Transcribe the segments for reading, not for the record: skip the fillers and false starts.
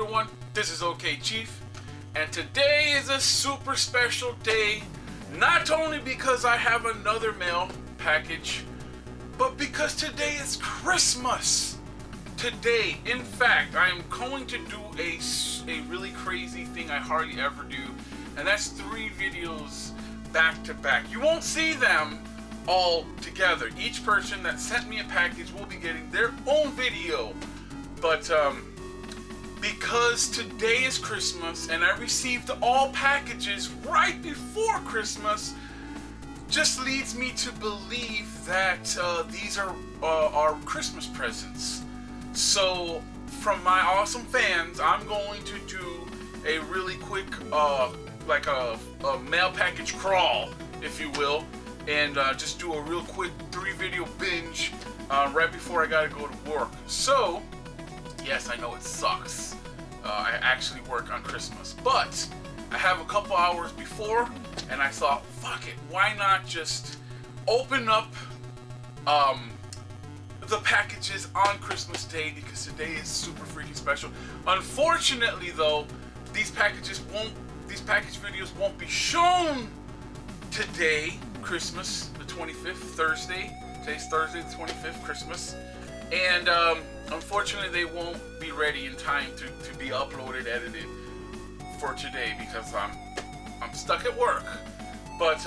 everyone, this is Okchief420, and today is a super special day, not only because I have another mail package, but because today is Christmas. Today, in fact, I am going to do a really crazy thing I hardly ever do, and that's 3 videos back to back. You won't see them all together. Each person that sent me a package will be getting their own video. But because today is Christmas and I received all packages right before Christmas, just leads me to believe that these are our Christmas presents. So from my awesome fans, I'm going to do a really quick like a mail package crawl, if you will, and just do a real quick 3 video binge right before I gotta go to work. So yes, I know it sucks. I actually work on Christmas, but I have a couple hours before, and I thought, fuck it, why not just open up the packages on Christmas Day, because today is super freaking special. Unfortunately, though, these package videos won't be shown today, Christmas, the 25th, Thursday. Today's Thursday, the 25th, Christmas, and unfortunately, they won't be ready in time to be uploaded, edited for today, because I'm stuck at work. But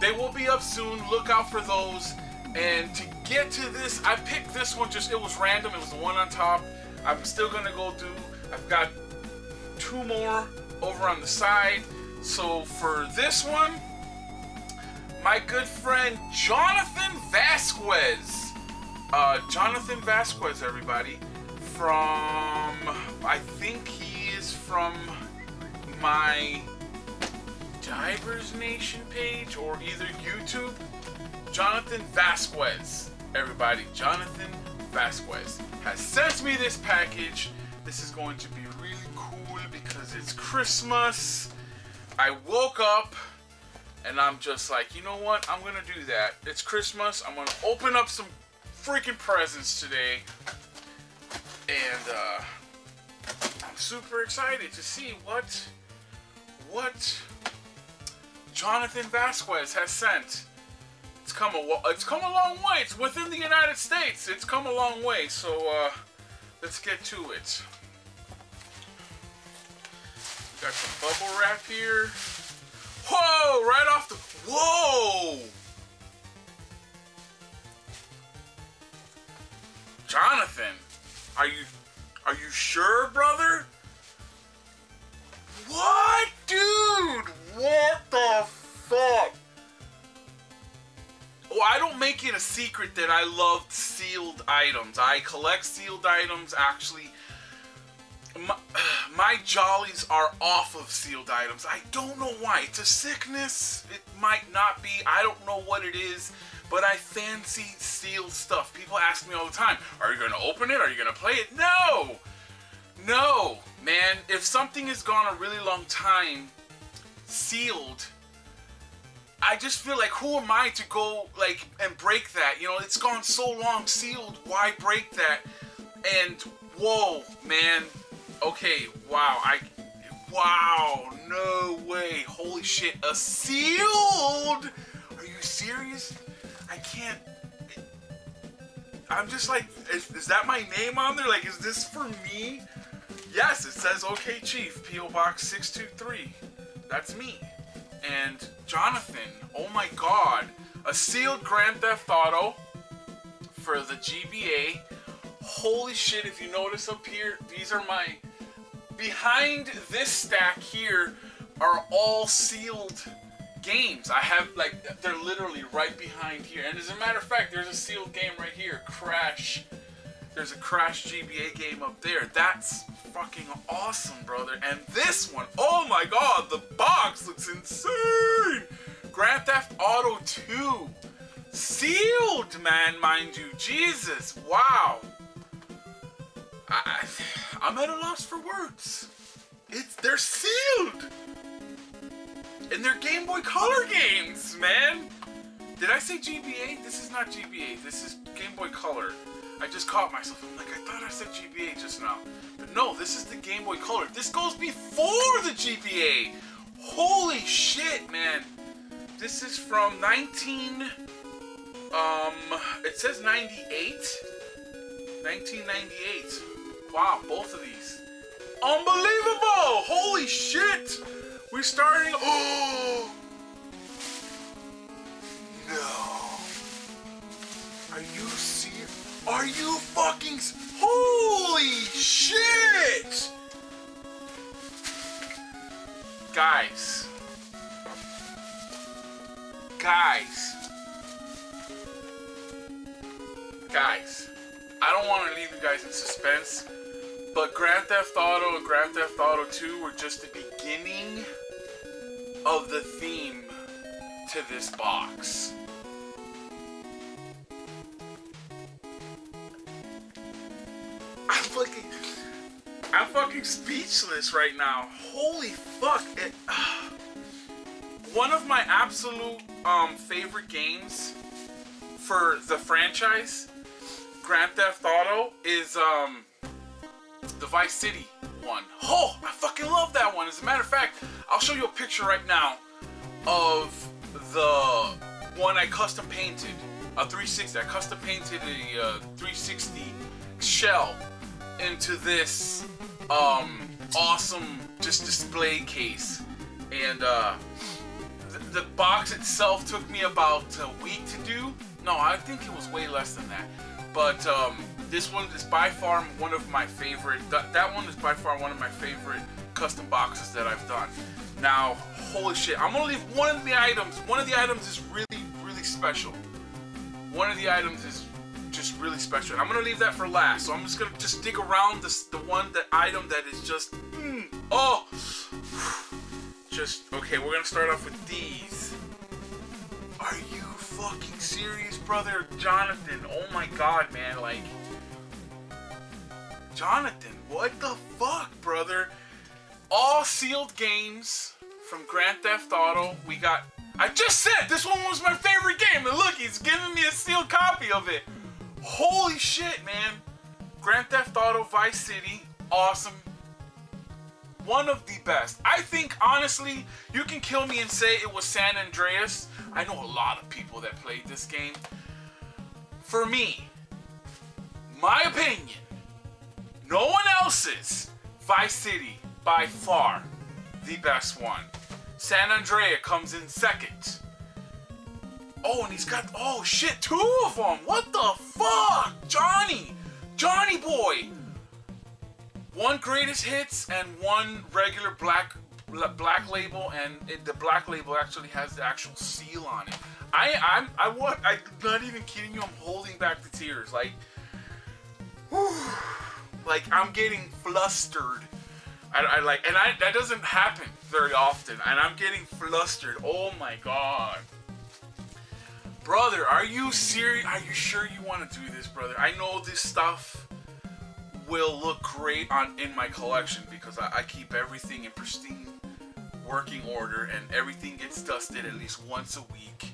they will be up soon. Look out for those. And to get to this, I picked this one. Just, it was random. It was the one on top. I'm still gonna go do. I've got 2 more over on the side. So for this one, my good friend Jonathan Vasquez. Jonathan Vasquez, everybody, from, I think he is from my Divers Nation page or either YouTube. Jonathan Vasquez, everybody, Jonathan Vasquez has sent me this package. This is going to be really cool because it's Christmas. I woke up and I'm just like, you know what? I'm gonna do that. It's Christmas. I'm gonna open up some freaking presents today, and I'm super excited to see what Jonathan Vasquez has sent. It's come a long way. It's within the United States. It's come a long way. So let's get to it. We got some bubble wrap here. Whoa! Right off the whoa! Jonathan, are you sure, brother? What, dude? What the fuck? Well, I don't make it a secret that I love sealed items. I collect sealed items. Actually, my jollies are off of sealed items. I don't know why. It's a sickness. It might not be. I don't know what it is. But I fancy sealed stuff. People ask me all the time, are you going to open it? Are you going to play it? No! No, man. If something has gone a really long time sealed, I just feel like, who am I to go like and break that? You know, it's gone so long sealed, why break that? And whoa, man. Okay, wow. Wow, no way. Holy shit. A sealed? Are you serious? I can't. I'm just like, is that my name on there? Like, is this for me? Yes, it says OK Chief, P.O. Box 623. That's me. And Jonathan, oh my god, a sealed Grand Theft Auto for the GBA. Holy shit, if you notice up here, these are my, behind this stack here are all sealed games. I have, like, they're literally right behind here. And as a matter of fact, there's a sealed game right here, Crash. There's a Crash GBA game up there. That's fucking awesome, brother. And this one, oh my god, the box looks insane. Grand Theft Auto 2. Sealed, man, mind you. Jesus, wow. I'm at a loss for words. They're sealed. And they're Game Boy Color games, man. Did I say GBA? This is not GBA. This is Game Boy Color. I just caught myself. I'm like, I thought I said GBA just now. But no, this is the Game Boy Color. This goes before the GBA! Holy shit, man! This is from it says 98. 1998. Wow, both of these. Unbelievable! Holy shit! We're starting... Oh! No. Are you serious? Are you fucking... Holy shit! Guys. Guys. Guys. I don't want to leave you guys in suspense, but Grand Theft Auto and Grand Theft Auto 2 were just the beginning of the theme to this box. I'm fucking speechless right now. Holy fuck. One of my absolute favorite games for the franchise, Grand Theft Auto, is the Vice City one. Oh, I fucking love that one. As a matter of fact, I'll show you a picture right now of the one I custom painted, a 360. I custom painted a 360 shell into this awesome just display case, and the box itself took me about a week to do. No, I think it was way less than that. But this one is by far one of my favorite. That one is by far one of my favorite custom boxes that I've done. Now, holy shit! I'm gonna leave one of the items. One of the items is really, really special. One of the items is just really special, and I'm gonna leave that for last. So I'm just gonna dig around the item that is just okay. We're gonna start off with these. Are you fucking serious, brother? Jonathan, oh my god, man, like, Jonathan, what the fuck, brother? All sealed games from Grand Theft Auto. We got, I just said this one was my favorite game, and look, he's giving me a sealed copy of it. Holy shit, man. Grand Theft Auto Vice City, awesome. One of the best. I think, honestly, you can kill me and say it was San Andreas. I know a lot of people that played this game. For me, my opinion, no one else's, Vice City, by far, the best one. San Andreas comes in second. Oh, and he's got, oh shit, two of them. What the fuck? Johnny. Johnny boy. One greatest hits and one regular black label, and the black label actually has the actual seal on it. I'm not even kidding you. I'm holding back the tears, like, whew, like I'm getting flustered. I that doesn't happen very often, and I'm getting flustered. Oh my god, brother, are you serious? Are you sure you want to do this, brother? I know this stuff will look great in my collection, because I keep everything in pristine working order, and everything gets dusted at least once a week.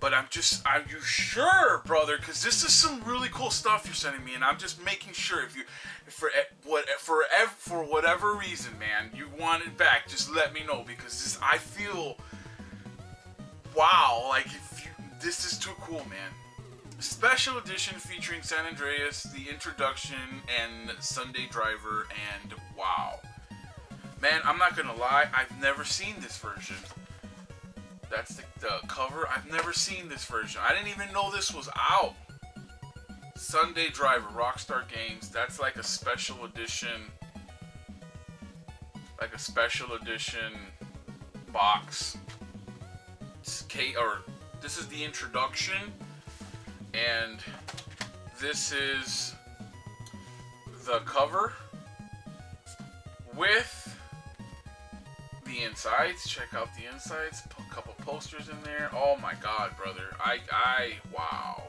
But I'm just, are you sure, brother? Because this is some really cool stuff you're sending me, and I'm just making sure for whatever reason, man, you want it back, just let me know, because this, I feel, wow, like, if you, this is too cool, man. Special edition featuring San Andreas, the introduction, and Sunday Driver, and wow. Man, I'm not gonna lie, I've never seen this version. That's the cover. I've never seen this version. I didn't even know this was out. Sunday Driver, Rockstar Games. That's like a special edition. Like a special edition box. This is the introduction. And this is the cover with the insides. Check out the insides. A couple posters in there. Oh my god, brother. Wow.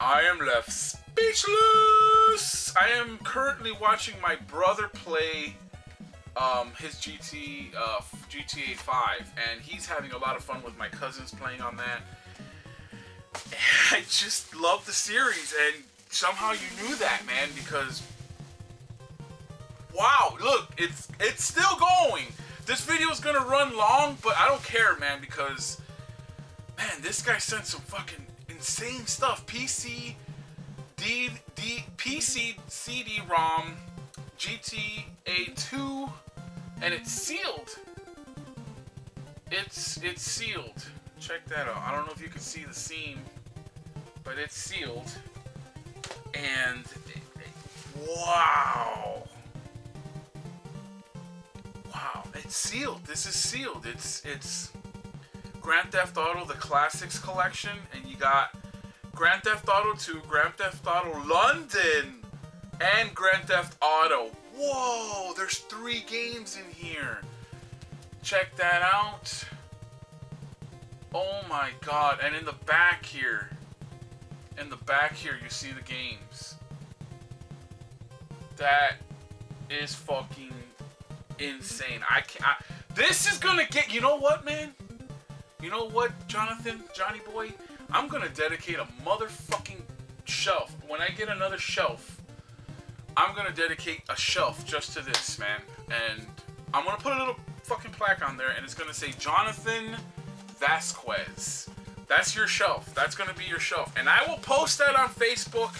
I am left speechless. I am currently watching my brother play his GTA 5, and he's having a lot of fun with my cousins playing on that. And I just love the series, and somehow you knew that, man, because wow, look, it's still going. This video's gonna run long, but I don't care, man, because man, this guy sent some fucking insane stuff. PC, PC, CD-ROM, GTA 2, and it's sealed. It's sealed. Check that out. I don't know if you can see the seam, but it's sealed. And wow. Wow, it's sealed. This is sealed. It's Grand Theft Auto the Classics Collection, and you got Grand Theft Auto 2, Grand Theft Auto London, and Grand Theft Auto. Whoa, there's 3 games in here. Check that out. Oh my god, and in the back here, you see the games. That is fucking insane. I can't, this is gonna get, you know what, man? You know what, Jonathan, Johnny boy? I'm gonna dedicate a motherfucking shelf. When I get another shelf, I'm gonna dedicate a shelf just to this, man. And I'm gonna put a little fucking plaque on there, and it's gonna say Jonathan Vasquez. That's your shelf. That's gonna be your shelf. And I will post that on Facebook,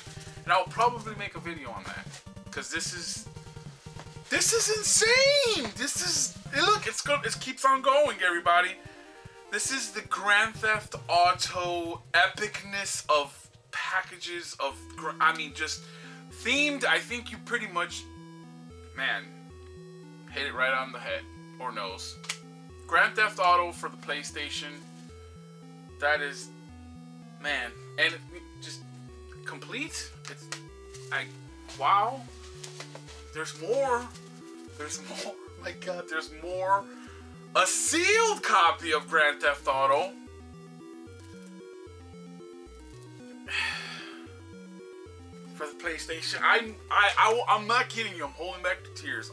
and I'll probably make a video on that. Cause this is insane! This is, look, it's good, it keeps on going, everybody. This is the Grand Theft Auto epicness of packages of, I mean, just themed. I think you pretty much, man, hit it right on the head or nose. Grand Theft Auto for the PlayStation. That is, man, and just complete. It's, wow. There's more. My God, there's more. A sealed copy of Grand Theft Auto. For the PlayStation. I'm not kidding you. I'm holding back the tears.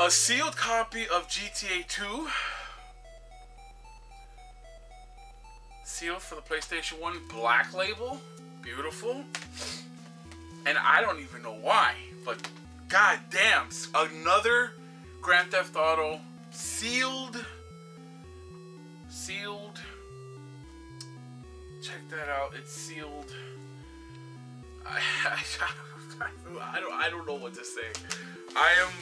A sealed copy of GTA 2. Sealed for the PlayStation 1. Black label. Beautiful. And I don't even know why. But goddamn, another Grand Theft Auto sealed. Check that out. It's sealed. I don't know what to say. I am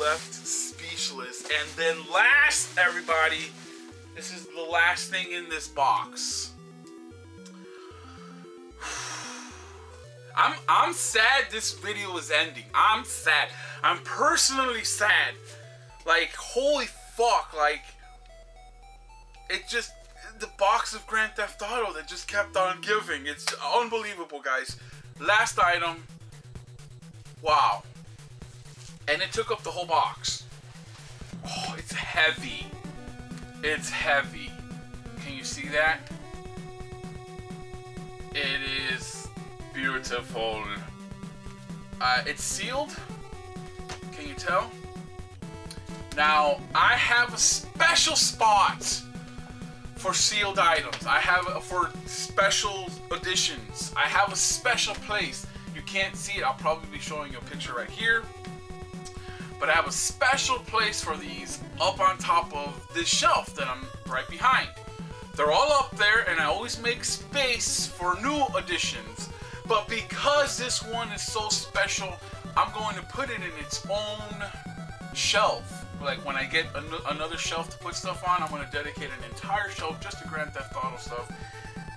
left speechless. And then last, everybody, this is the last thing in this box. I'm sad this video is ending. I'm sad. I'm personally sad. Like, holy fuck, like, it just, the box of Grand Theft Auto that just kept on giving. It's unbelievable, guys. Last item, wow. And it took up the whole box. Oh, it's heavy. It's heavy. Can you see that? It is beautiful. It's sealed. Can you tell? Now, I have a special spot for sealed items. I have for special editions. I have a special place. You can't see it. I'll probably be showing you a picture right here. But I have a special place for these up on top of this shelf that I'm right behind. They're all up there, and I always make space for new editions. But because this one is so special, I'm going to put it in its own shelf. Like, when I get another shelf to put stuff on, I'm going to dedicate an entire shelf just to Grand Theft Auto stuff.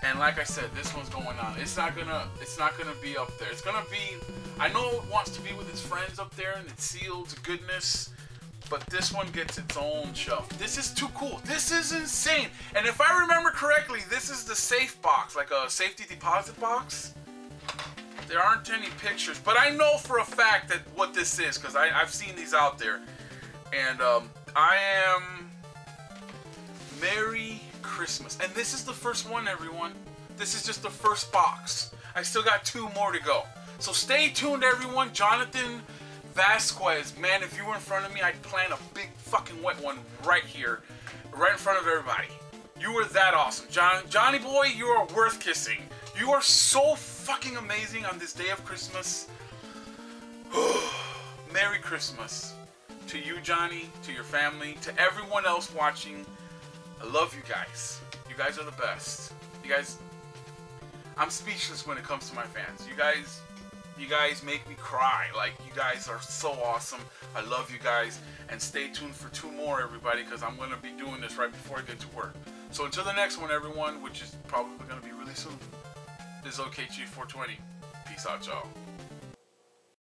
And like I said, this one's going on. It's not gonna be up there. It's gonna be, I know it wants to be with its friends up there and it's sealed to goodness, but this one gets its own shelf. This is too cool. This is insane. And if I remember correctly, this is the safe box, like a safety deposit box. There aren't any pictures, but I know for a fact that what this is, because I've seen these out there. And I am Merry Christmas. And this is the first one, everyone. This is just the first box. I still got 2 more to go. So stay tuned, everyone. Jonathan Vasquez. Man, if you were in front of me, I'd plant a big fucking wet one right here. Right in front of everybody. You are that awesome. Johnny boy, you are worth kissing. You are so fucking amazing on this day of Christmas. Merry Christmas to you, Johnny, to your family, to everyone else watching. I love you guys. You guys are the best. You guys, I'm speechless when it comes to my fans. You guys make me cry. Like, you guys are so awesome. I love you guys. And stay tuned for 2 more, everybody, because I'm going to be doing this right before I get to work. So until the next one, everyone, which is probably going to be really soon, this is Okchief420. Peace out, y'all.